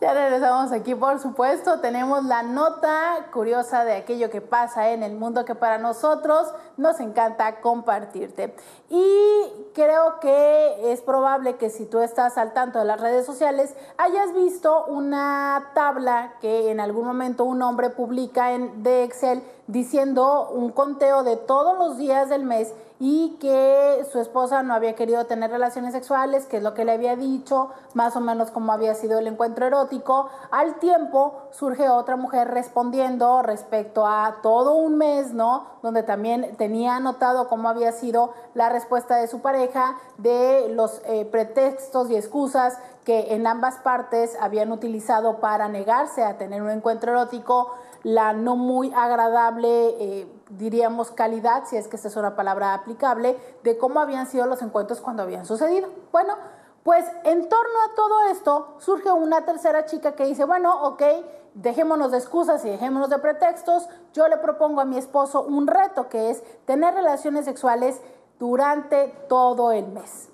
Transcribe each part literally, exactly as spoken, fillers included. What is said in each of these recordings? Ya regresamos aquí, por supuesto, tenemos la nota curiosa de aquello que pasa en el mundo que para nosotros nos encanta compartirte. Y creo que es probable que si tú estás al tanto de las redes sociales hayas visto una tabla que en algún momento un hombre publica en de Excel diciendo un conteo de todos los días del mes y que su esposa no había querido tener relaciones sexuales, que es lo que le había dicho, más o menos como había sido el encuentro erótico. Al tiempo surge otra mujer respondiendo respecto a todo un mes, ¿no? Donde también tenía anotado cómo había sido la respuesta de su pareja, de los eh, pretextos y excusas que en ambas partes habían utilizado para negarse a tener un encuentro erótico, la no muy agradable, eh, diríamos calidad, si es que esta es una palabra aplicable, de cómo habían sido los encuentros cuando habían sucedido. Bueno, pues en torno a todo esto surge una tercera chica que dice, bueno, ok, dejémonos de excusas y dejémonos de pretextos, yo le propongo a mi esposo un reto que es tener relaciones sexuales durante todo el mes.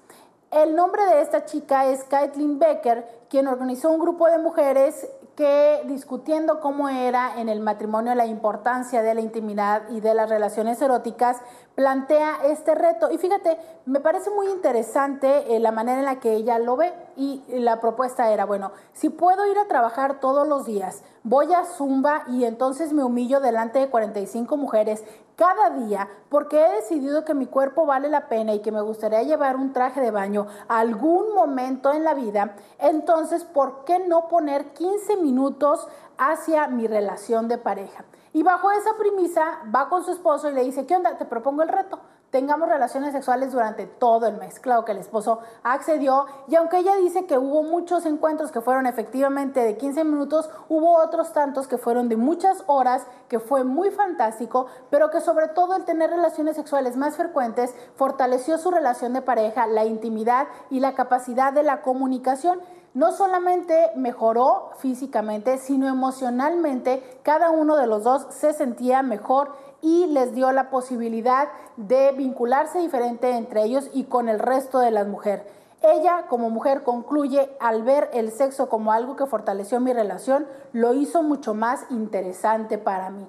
El nombre de esta chica es Kaitlyn Becker, quien organizó un grupo de mujeres que, discutiendo cómo era en el matrimonio la importancia de la intimidad y de las relaciones eróticas, plantea este reto. Y fíjate, me parece muy interesante eh, la manera en la que ella lo ve, y la propuesta era, bueno, si puedo ir a trabajar todos los días, voy a Zumba y entonces me humillo delante de cuarenta y cinco mujeres cada día porque he decidido que mi cuerpo vale la pena y que me gustaría llevar un traje de baño algún momento en la vida, entonces, ¿por qué no poner quince minutos hacia mi relación de pareja? Y bajo esa premisa va con su esposo y le dice, ¿qué onda? Te propongo el reto, tengamos relaciones sexuales durante todo el mes. Claro que el esposo accedió, y aunque ella dice que hubo muchos encuentros que fueron efectivamente de quince minutos, hubo otros tantos que fueron de muchas horas, que fue muy fantástico, pero que sobre todo el tener relaciones sexuales más frecuentes fortaleció su relación de pareja, la intimidad y la capacidad de la comunicación. No solamente mejoró físicamente, sino emocionalmente, cada uno de los dos se sentía mejor y les dio la posibilidad de vincularse diferente entre ellos y con el resto de las mujeres. Ella, como mujer, concluye: al ver el sexo como algo que fortaleció mi relación, lo hizo mucho más interesante para mí.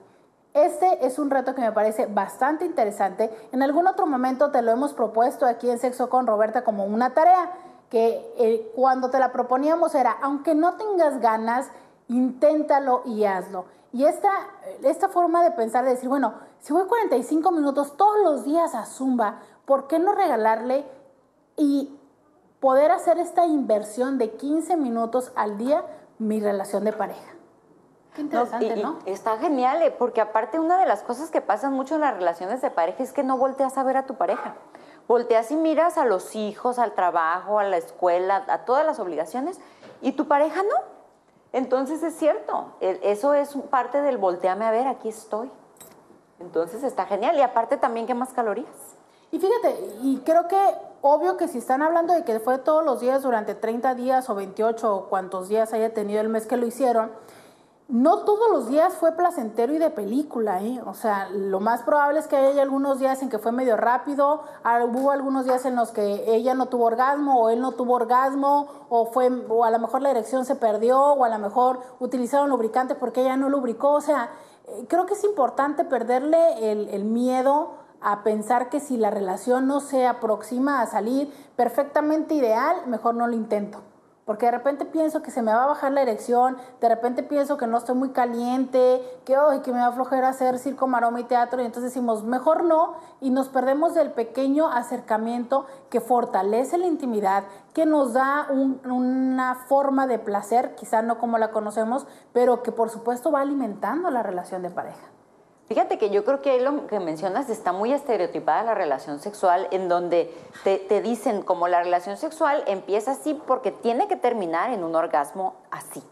Este es un reto que me parece bastante interesante. En algún otro momento te lo hemos propuesto aquí en Sexo con Robertha como una tarea, que eh, cuando te la proponíamos era, aunque no tengas ganas, inténtalo y hazlo. Y esta, esta forma de pensar, de decir, bueno, si voy cuarenta y cinco minutos todos los días a Zumba, ¿por qué no regalarle y poder hacer esta inversión de quince minutos al día mi relación de pareja? Qué interesante, ¿no? Y, y está genial, porque aparte una de las cosas que pasan mucho en las relaciones de pareja es que no volteas a ver a tu pareja. Volteas y miras a los hijos, al trabajo, a la escuela, a todas las obligaciones, y tu pareja no. Entonces es cierto, eso es parte del volteame a ver, aquí estoy. Entonces está genial, y aparte también quemas calorías. Y fíjate, y creo que obvio que si están hablando de que fue todos los días durante treinta días o veintiocho o cuantos días haya tenido el mes que lo hicieron, no todos los días fue placentero y de película, ¿eh? O sea, lo más probable es que haya algunos días en que fue medio rápido, hubo algunos días en los que ella no tuvo orgasmo o él no tuvo orgasmo, o, fue, o a lo mejor la erección se perdió, o a lo mejor utilizaron lubricante porque ella no lubricó. O sea, creo que es importante perderle el, el miedo a pensar que si la relación no se aproxima a salir perfectamente ideal, mejor no lo intento. Porque de repente pienso que se me va a bajar la erección, de repente pienso que no estoy muy caliente, que, oh, que me va a aflojar hacer circo, maroma y teatro, y entonces decimos, mejor no, y nos perdemos del pequeño acercamiento que fortalece la intimidad, que nos da un, una forma de placer, quizá no como la conocemos, pero que por supuesto va alimentando la relación de pareja. Fíjate que yo creo que ahí lo que mencionas está muy estereotipada la relación sexual, en donde te, te dicen como la relación sexual empieza así porque tiene que terminar en un orgasmo así.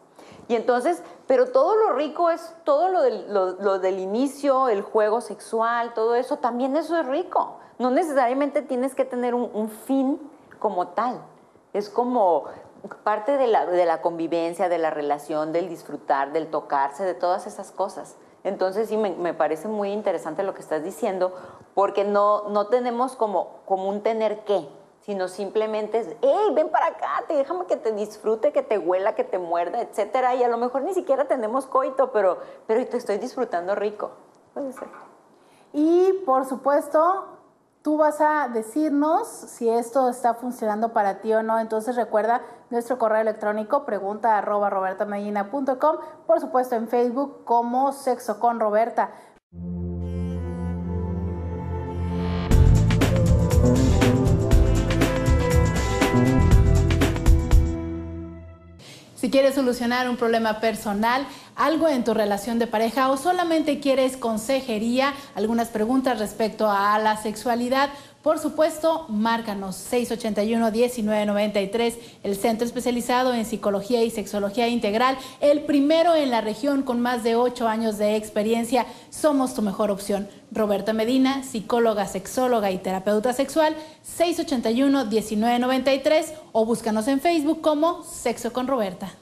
Y entonces, pero todo lo rico es todo lo del, lo, lo del inicio, el juego sexual, todo eso, también eso es rico. No necesariamente tienes que tener un, un fin como tal. Es como parte de la, de la convivencia, de la relación, del disfrutar, del tocarse, de todas esas cosas. Entonces sí, me, me parece muy interesante lo que estás diciendo, porque no, no tenemos como, como un tener qué, sino simplemente es, hey, ven para acá, te, déjame que te disfrute, que te huela, que te muerda, etcétera. Y a lo mejor ni siquiera tenemos coito, pero, pero te estoy disfrutando rico. Puede ser. Y, por supuesto, tú vas a decirnos si esto está funcionando para ti o no. Entonces, recuerda nuestro correo electrónico, pregunta arroba robertamedina punto com. Por supuesto, en Facebook como Sexo con Robertha. Si quieres solucionar un problema personal, algo en tu relación de pareja o solamente quieres consejería, algunas preguntas respecto a la sexualidad, por supuesto, márcanos seis ochenta y uno, diecinueve noventa y tres, el centro especializado en psicología y sexología integral, el primero en la región con más de ocho años de experiencia. Somos tu mejor opción. Robertha Medina, psicóloga, sexóloga y terapeuta sexual, seis ochenta y uno, diecinueve noventa y tres o búscanos en Facebook como Sexo con Robertha.